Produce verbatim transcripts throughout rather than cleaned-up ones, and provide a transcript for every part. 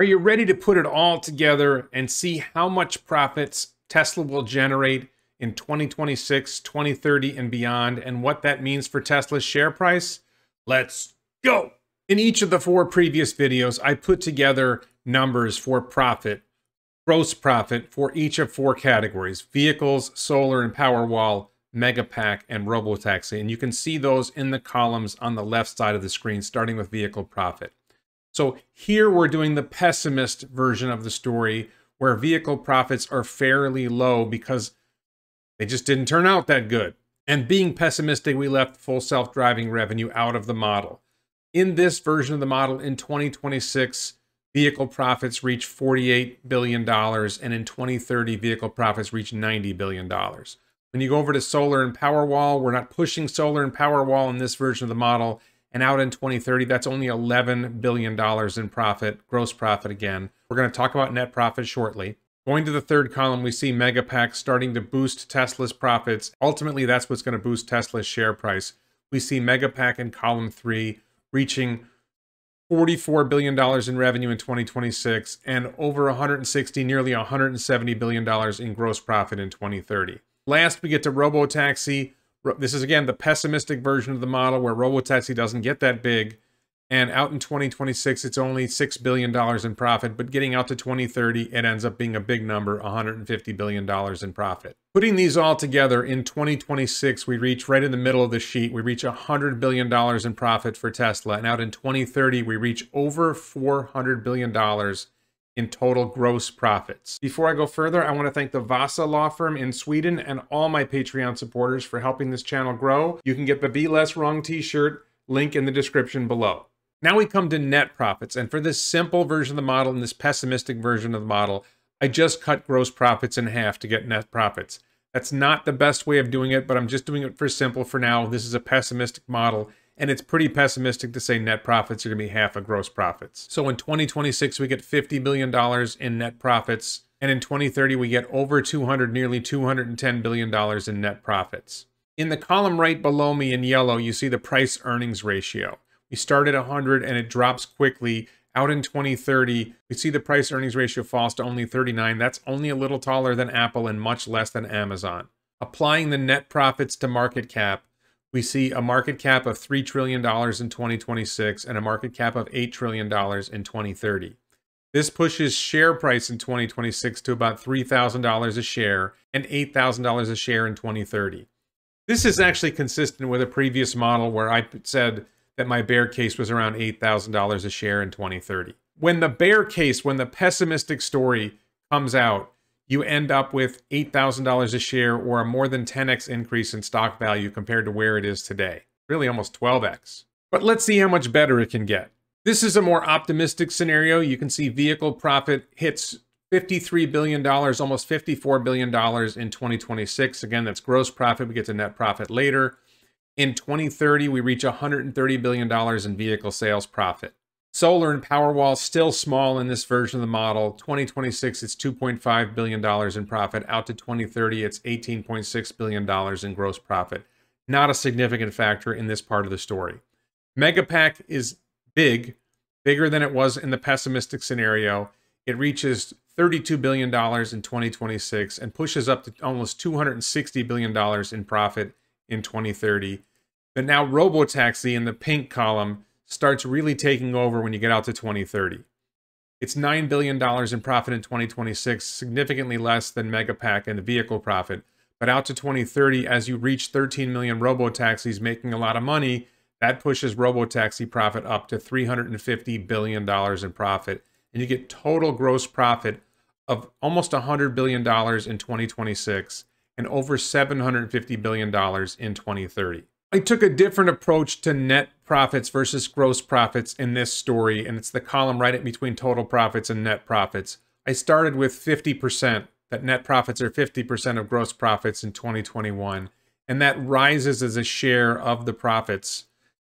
Are you ready to put it all together and see how much profits Tesla will generate in twenty twenty-six, twenty thirty, and beyond, and what that means for Tesla's share price? Let's go! In each of the four previous videos, I put together numbers for profit, gross profit for each of four categories: vehicles, solar and Powerwall, Megapack, and Robotaxi. And you can see those in the columns on the left side of the screen, starting with vehicle profit. So here we're doing the pessimist version of the story, where vehicle profits are fairly low because they just didn't turn out that good. And being pessimistic, we left full self-driving revenue out of the model. In this version of the model, in twenty twenty-six, vehicle profits reach forty-eight billion dollars, and in twenty thirty, vehicle profits reach ninety billion dollars. When you go over to solar and Powerwall, we're not pushing solar and Powerwall in this version of the model. And out in twenty thirty, that's only eleven billion dollars in profit, gross profit again. We're going to talk about net profit shortly. Going to the third column, we see Megapack starting to boost Tesla's profits. Ultimately, that's what's going to boost Tesla's share price. We see Megapack in column three reaching forty-four billion dollars in revenue in twenty twenty-six and over one hundred sixty, nearly one hundred seventy billion dollars in gross profit in twenty thirty. Last, we get to Robotaxi. This is, again, the pessimistic version of the model where Robotaxi doesn't get that big. And out in twenty twenty-six, it's only six billion dollars in profit. But getting out to twenty thirty, it ends up being a big number, one hundred fifty billion dollars in profit. Putting these all together, in twenty twenty-six, we reach right in the middle of the sheet. We reach one hundred billion dollars in profit for Tesla. And out in twenty thirty, we reach over four hundred billion dollars in total gross profits. Before I go further, I want to thank the Vasa Law Firm in Sweden and all my Patreon supporters for helping this channel grow. You can get the Be Less Wrong t-shirt, link in the description below. Now we come to net profits, and for this simple version of the model and this pessimistic version of the model, I just cut gross profits in half to get net profits. That's not the best way of doing it, but I'm just doing it for simple for now. This is a pessimistic model, and it's pretty pessimistic to say net profits are gonna be half of gross profits. So in twenty twenty-six, we get fifty billion dollars in net profits. And in twenty thirty, we get over two hundred, nearly two hundred ten billion dollars in net profits. In the column right below me in yellow, you see the price earnings ratio. We start at one hundred and it drops quickly. Out in twenty thirty, we see the price earnings ratio falls to only thirty-nine. That's only a little taller than Apple and much less than Amazon. Applying the net profits to market cap, we see a market cap of three trillion dollars in twenty twenty-six and a market cap of eight trillion dollars in twenty thirty. This pushes share price in twenty twenty-six to about three thousand dollars a share and eight thousand dollars a share in twenty thirty. This is actually consistent with a previous model where I said that my bear case was around eight thousand dollars a share in twenty thirty. When the bear case, when the pessimistic story comes out, you end up with eight thousand dollars a share or a more than ten X increase in stock value compared to where it is today. Really almost twelve X. But let's see how much better it can get. This is a more optimistic scenario. You can see vehicle profit hits fifty-three billion dollars, almost fifty-four billion dollars in twenty twenty-six. Again, that's gross profit. We get to net profit later. In twenty thirty, we reach one hundred thirty billion dollars in vehicle sales profit. Solar and Powerwall still small in this version of the model. twenty twenty-six, it's two point five billion dollars in profit. Out to twenty thirty, it's eighteen point six billion dollars in gross profit. Not a significant factor in this part of the story. Megapack is big, bigger than it was in the pessimistic scenario. It reaches thirty-two billion dollars in twenty twenty-six and pushes up to almost two hundred sixty billion dollars in profit in twenty thirty. But now Robotaxi in the pink column starts really taking over when you get out to twenty thirty. It's nine billion dollars in profit in twenty twenty-six, significantly less than Megapack and the vehicle profit. But out to twenty thirty, as you reach thirteen million Robotaxis making a lot of money, that pushes Robotaxi profit up to three hundred fifty billion dollars in profit. And you get total gross profit of almost one hundred billion dollars in twenty twenty-six and over seven hundred fifty billion dollars in twenty thirty. I took a different approach to net profits versus gross profits in this story, and it's the column right in between total profits and net profits. I started with fifty percent, that net profits are fifty percent of gross profits in twenty twenty-one, and that rises as a share of the profits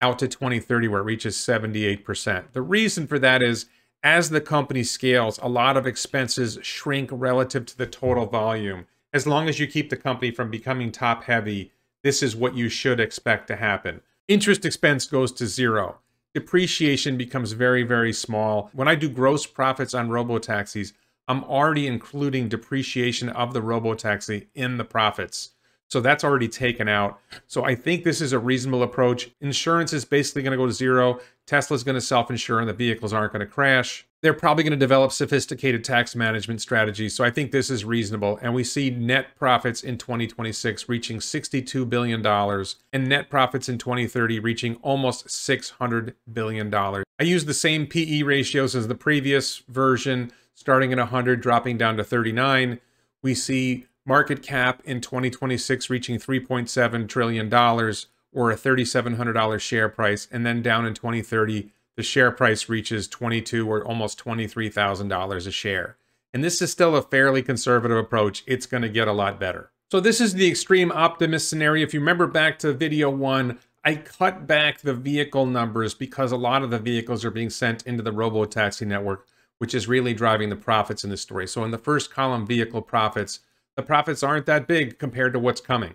out to twenty thirty, where it reaches seventy-eight percent. The reason for that is, as the company scales, a lot of expenses shrink relative to the total volume. As long as you keep the company from becoming top-heavy, this is what you should expect to happen. Interest expense goes to zero. depreciation becomes very, very small. When I do gross profits on robotaxis, I'm already including depreciation of the robotaxi in the profits. So that's already taken out. So I think this is a reasonable approach. Insurance is basically going to go to zero. Tesla's going to self-insure and the vehicles aren't going to crash. They're probably going to develop sophisticated tax management strategies. So I think this is reasonable. And we see net profits in twenty twenty-six reaching sixty-two billion dollars and net profits in twenty thirty reaching almost six hundred billion dollars. I used the same P E ratios as the previous version, starting at one hundred, dropping down to thirty-nine. We see market cap in twenty twenty-six reaching three point seven trillion dollars or a three thousand seven hundred dollar share price. And then down in twenty thirty, the share price reaches twenty-two thousand dollars or almost twenty-three thousand dollars a share. And this is still a fairly conservative approach. It's going to get a lot better. So this is the extreme optimist scenario. If you remember back to video one, I cut back the vehicle numbers because a lot of the vehicles are being sent into the robotaxi network, which is really driving the profits in this story. So in the first column, vehicle profits, the profits aren't that big compared to what's coming.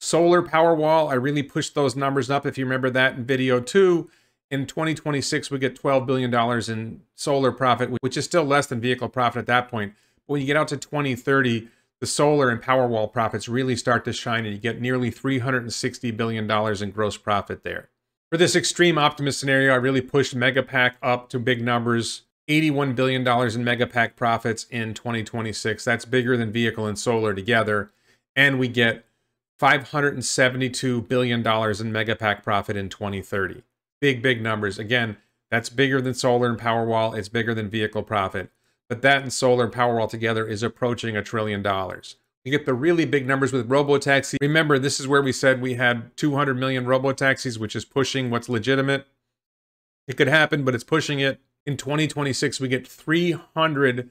Solar Powerwall, I really pushed those numbers up. If you remember that in video two, in twenty twenty-six, we get twelve billion dollars in solar profit, which is still less than vehicle profit at that point. But when you get out to twenty thirty, the solar and Powerwall profits really start to shine and you get nearly three hundred sixty billion dollars in gross profit there. For this extreme optimist scenario, I really pushed Megapack up to big numbers. eighty-one billion dollars in Megapack profits in twenty twenty-six. That's bigger than vehicle and solar together. And we get five hundred seventy-two billion dollars in Megapack profit in twenty thirty. Big, big numbers. Again, that's bigger than solar and Powerwall. It's bigger than vehicle profit. But that and solar and Powerwall together is approaching a trillion dollars. You get the really big numbers with robotaxi. Remember, this is where we said we had two hundred million robotaxis, which is pushing what's legitimate. It could happen, but it's pushing it. In twenty twenty-six, we get three hundred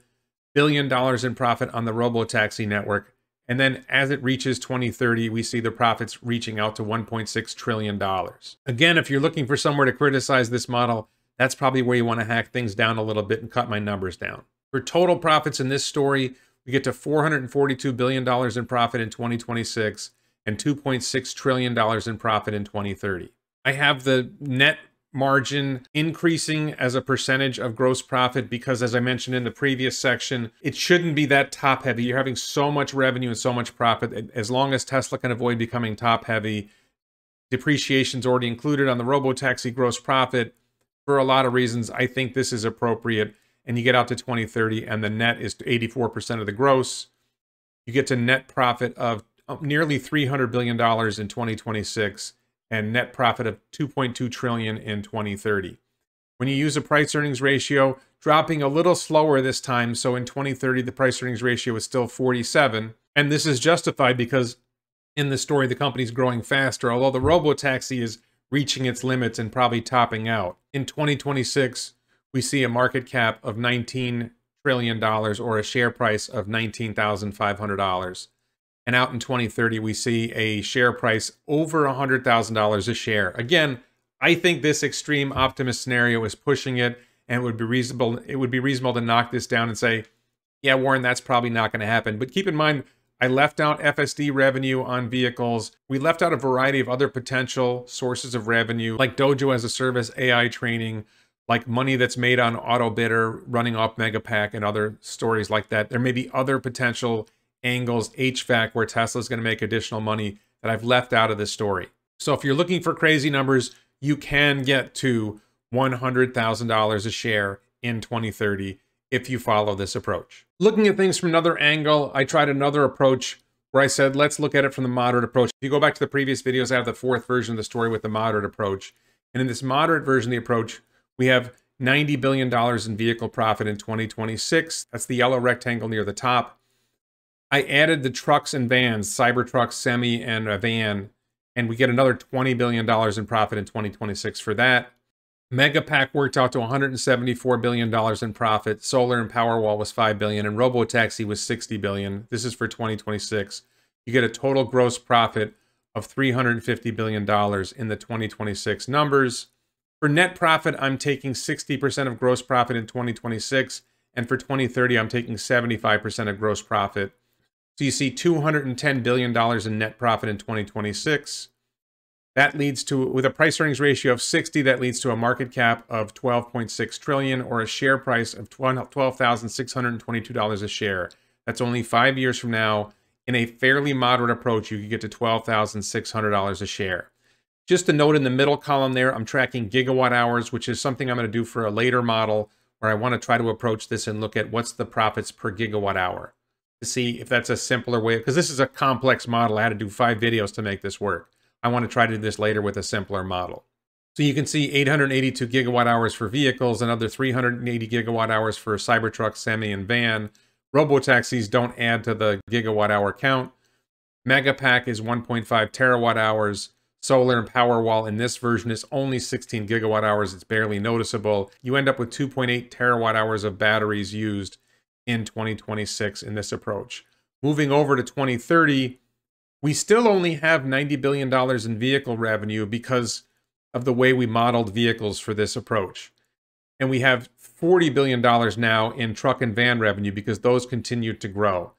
billion dollars in profit on the robotaxi network. And then as it reaches twenty thirty, we see the profits reaching out to one point six trillion dollars. Again, if you're looking for somewhere to criticize this model, that's probably where you want to hack things down a little bit and cut my numbers down. For total profits in this story, we get to four hundred forty-two billion dollars in profit in twenty twenty-six and two point six trillion dollars in profit in twenty thirty. I have the net margin increasing as a percentage of gross profit because, as I mentioned in the previous section, it shouldn't be that top heavy. You're having so much revenue and so much profit. As long as Tesla can avoid becoming top heavy, depreciation's already included on the robotaxi gross profit. For a lot of reasons, I think this is appropriate. And you get out to twenty thirty and the net is eighty-four percent of the gross. You get to net profit of nearly three hundred billion dollars in twenty twenty-six. And net profit of two point two trillion dollars in twenty thirty. When you use a price earnings ratio, dropping a little slower this time. So in twenty thirty, the price earnings ratio is still forty-seven. And this is justified because in the story, the company's growing faster, although the robotaxi is reaching its limits and probably topping out. In twenty twenty-six, we see a market cap of nineteen trillion dollars or a share price of nineteen thousand five hundred dollars. And out in twenty thirty, we see a share price over one hundred thousand dollars a share. Again, I think this extreme optimist scenario is pushing it, and it would be reasonable, it would be reasonable to knock this down and say, yeah, Warren, that's probably not going to happen. But keep in mind, I left out F S D revenue on vehicles. We left out a variety of other potential sources of revenue, like Dojo as a service, A I training, like money that's made on AutoBidder, running off Megapack, and other stories like that. There may be other potential angles, H V A C, where Tesla's going to make additional money that I've left out of this story. So if you're looking for crazy numbers, you can get to one hundred thousand dollars a share in twenty thirty if you follow this approach. Looking at things from another angle, I tried another approach where I said, let's look at it from the moderate approach. If you go back to the previous videos, I have the fourth version of the story with the moderate approach. And in this moderate version of the approach, we have ninety billion dollars in vehicle profit in twenty twenty-six. That's the yellow rectangle near the top. I added the trucks and vans, Cybertruck, Semi, and a van, and we get another twenty billion dollars in profit in twenty twenty-six for that. Megapack worked out to one hundred seventy-four billion dollars in profit. Solar and Powerwall was five billion dollars, and Robotaxi was sixty billion dollars. This is for twenty twenty-six. You get a total gross profit of three hundred fifty billion dollars in the twenty twenty-six numbers. For net profit, I'm taking sixty percent of gross profit in twenty twenty-six, and for twenty thirty, I'm taking seventy-five percent of gross profit. So you see two hundred ten billion dollars in net profit in twenty twenty-six. That leads to, with a price earnings ratio of sixty, that leads to a market cap of twelve point six trillion dollars, or a share price of twelve thousand six hundred twenty-two dollars a share. That's only five years from now. In a fairly moderate approach, you could get to twelve thousand six hundred dollars a share. Just to note in the middle column there, I'm tracking gigawatt hours, which is something I'm going to do for a later model where I want to try to approach this and look at what's the profits per gigawatt hour to see if that's a simpler way, because this is a complex model. I had to do five videos to make this work. I want to try to do this later with a simpler model. So you can see eight hundred eighty-two gigawatt hours for vehicles, another three hundred eighty gigawatt hours for Cybertruck, Semi, and van. Robotaxis don't add to the gigawatt hour count. Megapack is one point five terawatt hours. Solar and Powerwall in this version is only sixteen gigawatt hours. It's barely noticeable. You end up with two point eight terawatt hours of batteries used in twenty twenty-six in this approach. Moving over to twenty thirty, we still only have ninety billion dollars in vehicle revenue because of the way we modeled vehicles for this approach. And we have forty billion dollars now in truck and van revenue because those continue to grow.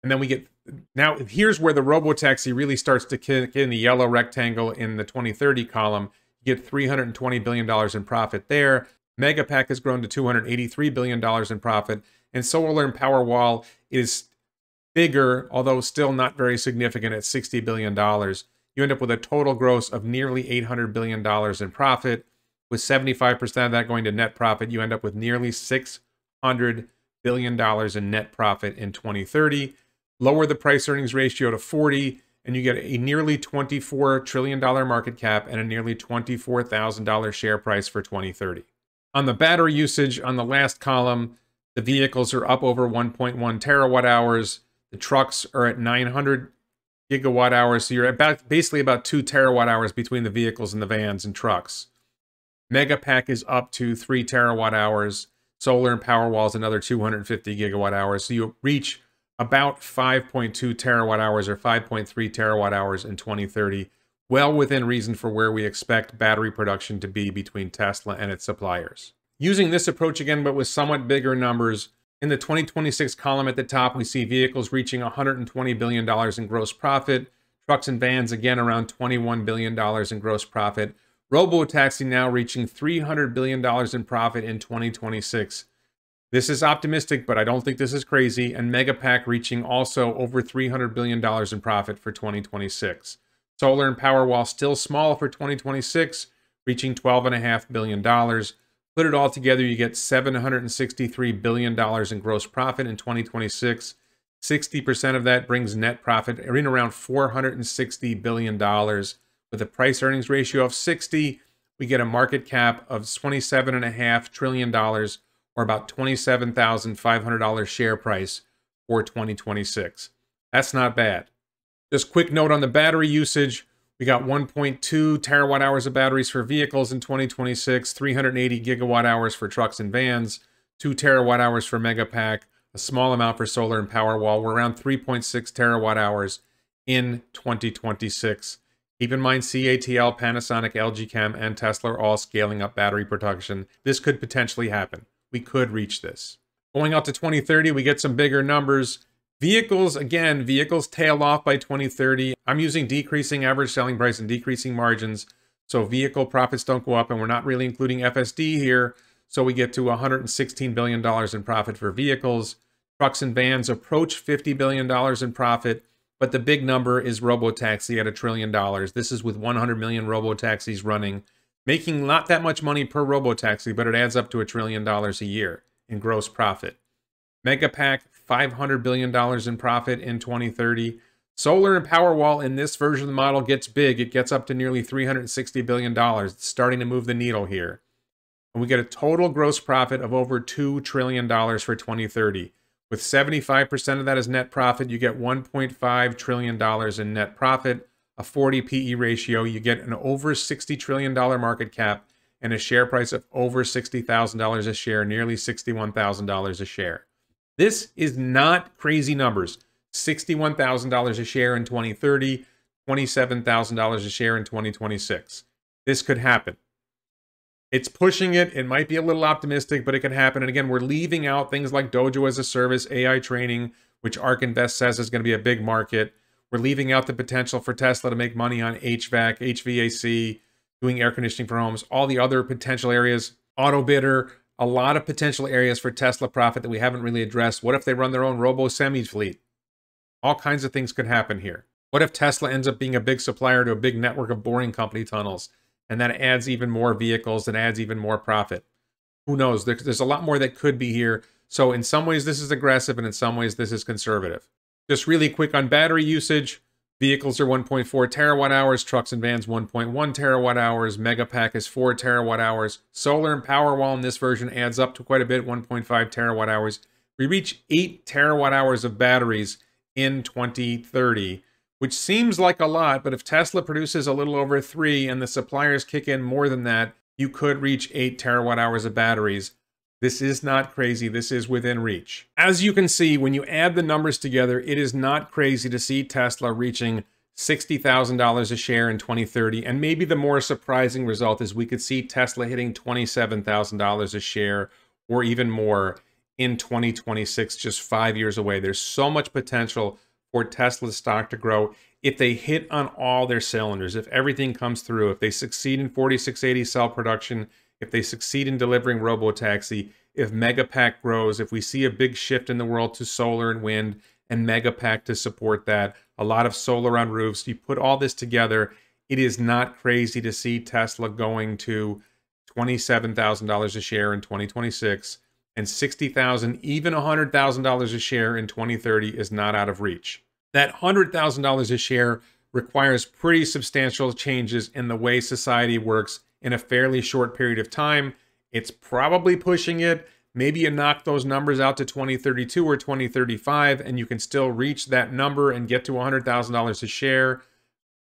And then we get, now here's where the robotaxi really starts to kick in the yellow rectangle in the twenty thirty column. You get three hundred twenty billion dollars in profit there. Megapack has grown to two hundred eighty-three billion dollars in profit. And Solar and Powerwall is bigger, although still not very significant at sixty billion dollars. You end up with a total gross of nearly eight hundred billion dollars in profit. With seventy-five percent of that going to net profit, you end up with nearly six hundred billion dollars in net profit in twenty thirty. Lower the price earnings ratio to forty, and you get a nearly twenty-four trillion dollars market cap and a nearly twenty-four thousand dollars share price for twenty thirty. On the battery usage, on the last column, the vehicles are up over one point one terawatt hours. The trucks are at nine hundred gigawatt hours. So you're about basically about two terawatt hours between the vehicles and the vans and trucks. Megapack is up to three terawatt hours. Solar and Powerwall is another two hundred fifty gigawatt hours. So you reach about five point two terawatt hours or five point three terawatt hours in twenty thirty, well within reason for where we expect battery production to be between Tesla and its suppliers. Using this approach again, but with somewhat bigger numbers, in the twenty twenty-six column at the top, we see vehicles reaching one hundred twenty billion dollars in gross profit. Trucks and vans, again, around twenty-one billion dollars in gross profit. Robotaxi now reaching three hundred billion dollars in profit in twenty twenty-six. This is optimistic, but I don't think this is crazy. And Megapack reaching also over three hundred billion dollars in profit for twenty twenty-six. Solar and Powerwall still small for twenty twenty-six, reaching twelve point five billion dollars. Put it all together, you get seven hundred sixty-three billion dollars in gross profit in twenty twenty-six. sixty percent of that brings net profit in around four hundred sixty billion dollars. With a price earnings ratio of sixty, we get a market cap of twenty-seven point five trillion dollars, or about twenty-seven thousand five hundred dollars share price for twenty twenty-six. That's not bad. Just quick note on the battery usage. We got one point two terawatt hours of batteries for vehicles in twenty twenty-six, three hundred eighty gigawatt hours for trucks and vans, two terawatt hours for Megapack, a small amount for Solar and Powerwall. We're around three point six terawatt hours in twenty twenty-six. Keep in mind C A T L, Panasonic, L G Chem, and Tesla are all scaling up battery production. This could potentially happen. We could reach this. Going out to twenty thirty, we get some bigger numbers. Vehicles, again, vehicles tail off by twenty thirty. I'm using decreasing average selling price and decreasing margins. So vehicle profits don't go up, and we're not really including F S D here. So we get to one hundred sixteen billion dollars in profit for vehicles. Trucks and vans approach fifty billion dollars in profit, but the big number is robotaxi at a trillion dollars. This is with one hundred million robotaxis running, making not that much money per robotaxi, but it adds up to a trillion dollars a year in gross profit. Megapack, five hundred billion dollars in profit in twenty thirty. Solar and Powerwall in this version of the model gets big. It gets up to nearly three hundred sixty billion dollars. It's starting to move the needle here. And we get a total gross profit of over two trillion dollars for twenty thirty. With seventy-five percent of that as net profit, you get one point five trillion dollars in net profit, a forty P E ratio. You get an over sixty trillion dollars market cap and a share price of over sixty thousand dollars a share, nearly sixty-one thousand dollars a share. This is not crazy numbers. sixty-one thousand dollars a share in twenty thirty, twenty-seven thousand dollars a share in twenty twenty-six. This could happen. It's pushing it. It might be a little optimistic, but it could happen. And again, we're leaving out things like Dojo as a service, A I training, which ARK Invest says is going to be a big market. We're leaving out the potential for Tesla to make money on H V A C, H V A C, doing air conditioning for homes, all the other potential areas, AutoBidder, a lot of potential areas for Tesla profit that we haven't really addressed. What if they run their own robo-semi fleet? All kinds of things could happen here. What if Tesla ends up being a big supplier to a big network of boring company tunnels, and that adds even more vehicles, that adds even more profit? Who knows? There's a lot more that could be here. So in some ways, this is aggressive, and in some ways, this is conservative. Just really quick on battery usage. Vehicles are one point four terawatt hours, trucks and vans one point one terawatt hours, Megapack is four terawatt hours. Solar and Powerwall in this version adds up to quite a bit, one point five terawatt hours. We reach eight terawatt hours of batteries in twenty thirty, which seems like a lot, but if Tesla produces a little over three and the suppliers kick in more than that, you could reach eight terawatt hours of batteries. This is not crazy. This is within reach. As you can see, when you add the numbers together, it is not crazy to see Tesla reaching sixty thousand dollars a share in twenty thirty. And maybe the more surprising result is we could see Tesla hitting twenty-seven thousand dollars a share or even more in twenty twenty-six, just five years away. There's so much potential for Tesla's stock to grow if they hit on all their cylinders, if everything comes through, if they succeed in forty-six eighty cell production, if they succeed in delivering Robotaxi, if Megapack grows, if we see a big shift in the world to solar and wind and Megapack to support that, a lot of solar on roofs, you put all this together, it is not crazy to see Tesla going to twenty-seven thousand dollars a share in twenty twenty-six, and sixty thousand dollars, even one hundred thousand dollars a share in twenty thirty is not out of reach. That one hundred thousand dollars a share requires pretty substantial changes in the way society works in a fairly short period of time. It's probably pushing it. Maybe you knock those numbers out to twenty thirty-two or twenty thirty-five and you can still reach that number and get to one hundred thousand dollars a share.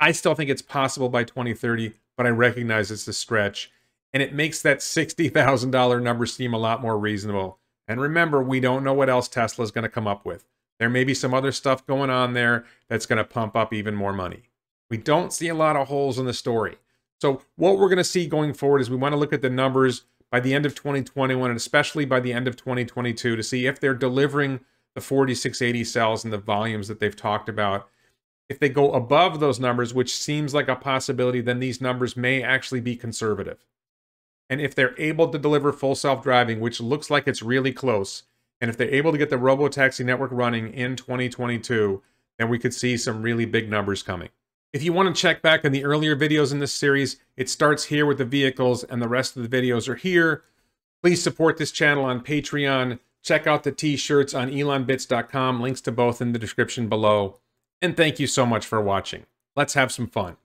I still think it's possible by twenty thirty, but I recognize it's a stretch. And it makes that sixty thousand dollar number seem a lot more reasonable. And remember, we don't know what else Tesla is going to come up with. There may be some other stuff going on there that's going to pump up even more money. We don't see a lot of holes in the story. So what we're going to see going forward is we want to look at the numbers by the end of twenty twenty-one and especially by the end of twenty twenty-two to see if they're delivering the forty-six eighty cells and the volumes that they've talked about. If they go above those numbers, which seems like a possibility, then these numbers may actually be conservative. And if they're able to deliver full self-driving, which looks like it's really close, and if they're able to get the Robotaxi network running in twenty twenty-two, then we could see some really big numbers coming. If you want to check back on the earlier videos in this series, it starts here with the vehicles and the rest of the videos are here. Please support this channel on Patreon. Check out the t-shirts on Elon Bits dot com. Links to both in the description below. And thank you so much for watching. Let's have some fun.